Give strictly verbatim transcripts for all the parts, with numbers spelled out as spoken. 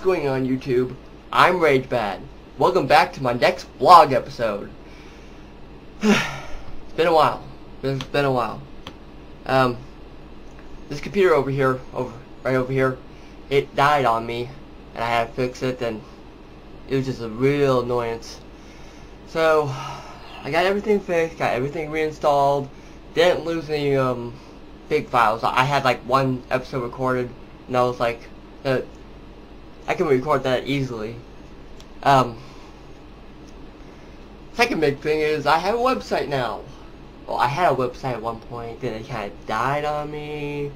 What's going on, YouTube? I'm RageBad. Welcome back to my next vlog episode. It's been a while. It's been a while. Um, this computer over here, over right over here, it died on me, and I had to fix it, and it was just a real annoyance. So, I got everything fixed, got everything reinstalled, didn't lose any um big files. I had like one episode recorded, and I was like, uh, I can record that easily. Um, second big thing is I have a website now. Well, I had a website at one point, then it kind of died on me.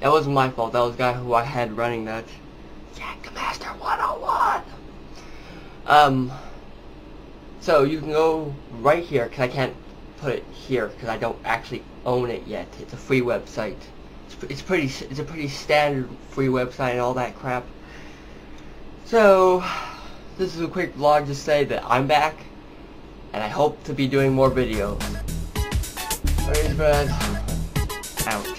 That wasn't my fault. That was the guy who I had running that. Jackmaster one oh one. Um, so you can go right here, because I can't put it here because I don't actually own it yet. It's a free website. It's pretty. It's a pretty standard free website and all that crap. So, this is a quick vlog to say that I'm back, and I hope to be doing more videos. RageBad out.